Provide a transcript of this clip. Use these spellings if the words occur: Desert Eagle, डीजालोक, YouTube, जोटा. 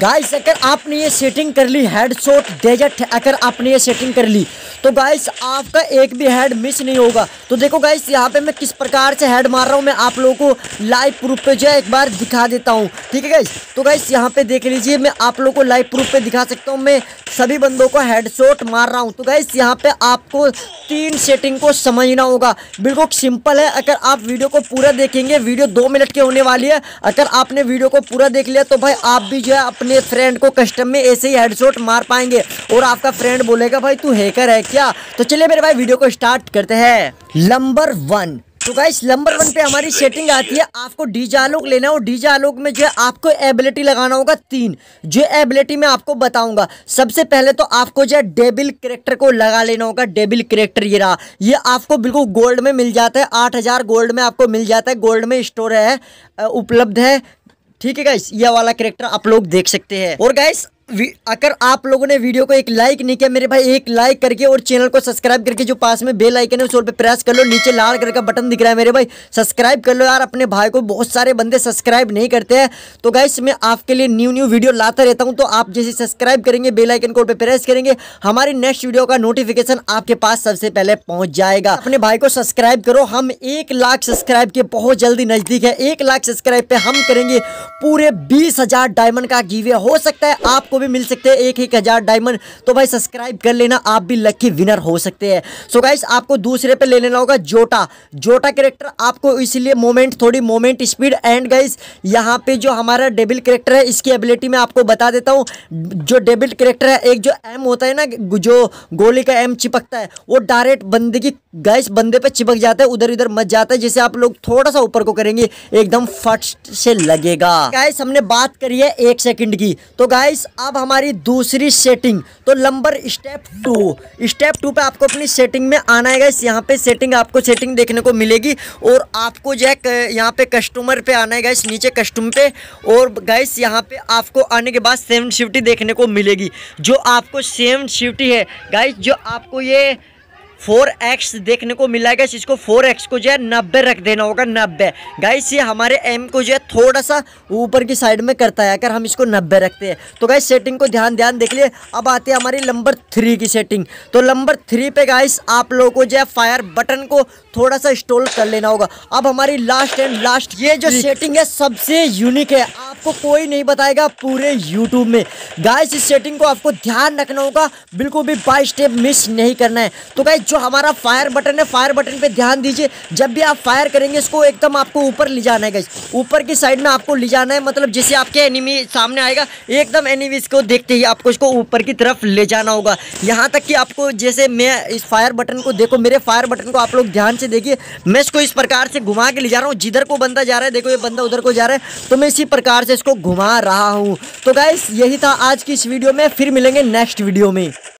Guys अगर आपने ये सेटिंग कर ली हेडशॉट डेजर्ट, अगर आपने ये सेटिंग कर ली तो गाइस आपका एक भी हेड मिस नहीं होगा। तो देखो गाइस यहाँ पे मैं किस प्रकार से हेड मार रहा हूँ, मैं आप लोगों को लाइव प्रूफ पे जो है एक बार दिखा देता हूँ, ठीक है गाइस। तो गाइस यहाँ पे देख लीजिए, मैं आप लोगों को लाइव प्रूफ पे दिखा सकता हूँ, मैं सभी बंदों को हेडशॉट मार रहा हूँ। तो गाइस यहाँ पे आपको तीन सेटिंग को समझना होगा, बिल्कुल सिंपल है। अगर आप वीडियो को पूरा देखेंगे, वीडियो 2 मिनट की होने वाली है, अगर आपने वीडियो को पूरा देख लिया तो भाई आप भी जो है अपने फ्रेंड को कस्टम में ऐसे ही हेडशॉट मार पाएंगे और आपका फ्रेंड बोलेगा भाई तू हैकर है क्या। तो चलिए मेरे भाई वीडियो को स्टार्ट करते हैं। नंबर 1, तो गाइस नंबर 1 पे हमारी सेटिंग आती है, आपको डीजालोक लेना है और डीजालोक में जो है आपको एबिलिटी लगाना होगा 3, जो एबिलिटी मैं आपको बताऊंगा। सबसे पहले तो आपको जो है डेबिल कैरेक्टर को लगा लेना होगा। डेबिल कैरेक्टर ये रहा, ये आपको बिल्कुल गोल्ड में मिल जाता है, 8000 गोल्ड में आपको मिल जाता है, गोल्ड में स्टोर है, उपलब्ध है, ठीक है गाइस। ये वाला कैरेक्टर आप लोग देख सकते हैं। और गाइस अगर आप लोगों ने वीडियो को एक लाइक नहीं किया मेरे भाई, एक लाइक करके और चैनल को सब्सक्राइब करके जो पास में बेल आइकन है उस पे प्रेस कर लो, नीचे लाल कलर का बटन दिख रहा है मेरे भाई, सब्सक्राइब कर लो यार अपने भाई को, बहुत सारे बंदे सब्सक्राइब नहीं करते हैं। तो गाइस मैं आपके लिए न्यू वीडियो लाता रहता हूँ, तो आप जैसे सब्सक्राइब करेंगे, बेल आइकन को प्रेस करेंगे, हमारी नेक्स्ट वीडियो का नोटिफिकेशन आपके पास सबसे पहले पहुँच जाएगा। अपने भाई को सब्सक्राइब करो, हम 1 लाख सब्सक्राइब के बहुत जल्दी नज़दीक है। 1 लाख सब्सक्राइब पे हम करेंगे पूरे 20,000 डायमंड का गिव अवे, हो सकता है आपको भी मिल सकते हैं 1-1 हजार डायमंड। तो भाई सब्सक्राइब कर लेना, आप भी लकी विनर हो सकते हैं। सो गाइस आपको दूसरे पे ले लेना होगा जोटा कैरेक्टर, आपको इसलिए मोमेंट स्पीड एंड गाइस यहाँ पे जो हमारा डेबिल कैरेक्टर है इसकी एबिलिटी मैं आपको बता देता हूँ। जो डेबिल कैरेक्टर है, एक जो एम होता है ना, जो गोली का एम चिपकता है वो डायरेक्ट बंदे की गाइस बंदे पे चिपक जाता है, उधर इधर मच जाता है। जैसे आप लोग थोड़ा सा ऊपर को करेंगे एकदम फट से लगेगा। गाइस हमने बात करी है 1 सेकंड की, तो गाइस अब हमारी दूसरी सेटिंग, तो नंबर स्टेप टू पे आपको अपनी सेटिंग में आना है। गाइस यहाँ पे सेटिंग आपको सेटिंग देखने को मिलेगी और आपको जो है यहाँ पे कस्टमर पे आना है गाइस, नीचे कस्टम पे, और गाइस यहाँ पे आपको आने के बाद 750 देखने को मिलेगी। जो आपको 750 है गाइस, जो आपको ये 4x देखने को मिला है गाइस, इसको 4x को जो है 90 रख देना होगा। 90 गाइस ये हमारे एम को जो है थोड़ा सा ऊपर की साइड में करता है, अगर हम इसको 90 रखते हैं तो गाइस सेटिंग को ध्यान देख लिए। अब आते हैं हमारी नंबर 3 की सेटिंग, तो नंबर 3 पे गाइस आप लोगों को जो है फायर बटन को थोड़ा सा इंस्टॉल कर लेना होगा। अब हमारी लास्ट ये जो सेटिंग है सबसे यूनिक है, आपको कोई नहीं बताएगा पूरे यूट्यूब में। गाइस इस सेटिंग को आपको ध्यान रखना होगा, बिल्कुल भी बाय स्टेप मिस नहीं करना है। तो गाइस जो हमारा फायर बटन है, फायर बटन पे ध्यान दीजिए, जब भी आप फायर करेंगे इसको एकदम आपको ऊपर ले जाना है गाइस, ऊपर की साइड में आपको ले जाना है। मतलब जैसे आपके एनिमी सामने आएगा एकदम एनिमीज को देखते ही आपको इसको ऊपर की तरफ ले जाना होगा। यहाँ तक कि आपको जैसे मैं इस फायर बटन को देखो, मेरे फायर बटन को आप लोग ध्यान से देखिए, मैं इसको इस प्रकार से घुमा के ले जा रहा हूँ। जिधर को बंदा जा रहा है, देखो ये बंदा उधर को जा रहा है, तो मैं इसी प्रकार से इसको घुमा रहा हूँ। तो गाइस यही था आज की इस वीडियो में, फिर मिलेंगे नेक्स्ट वीडियो में।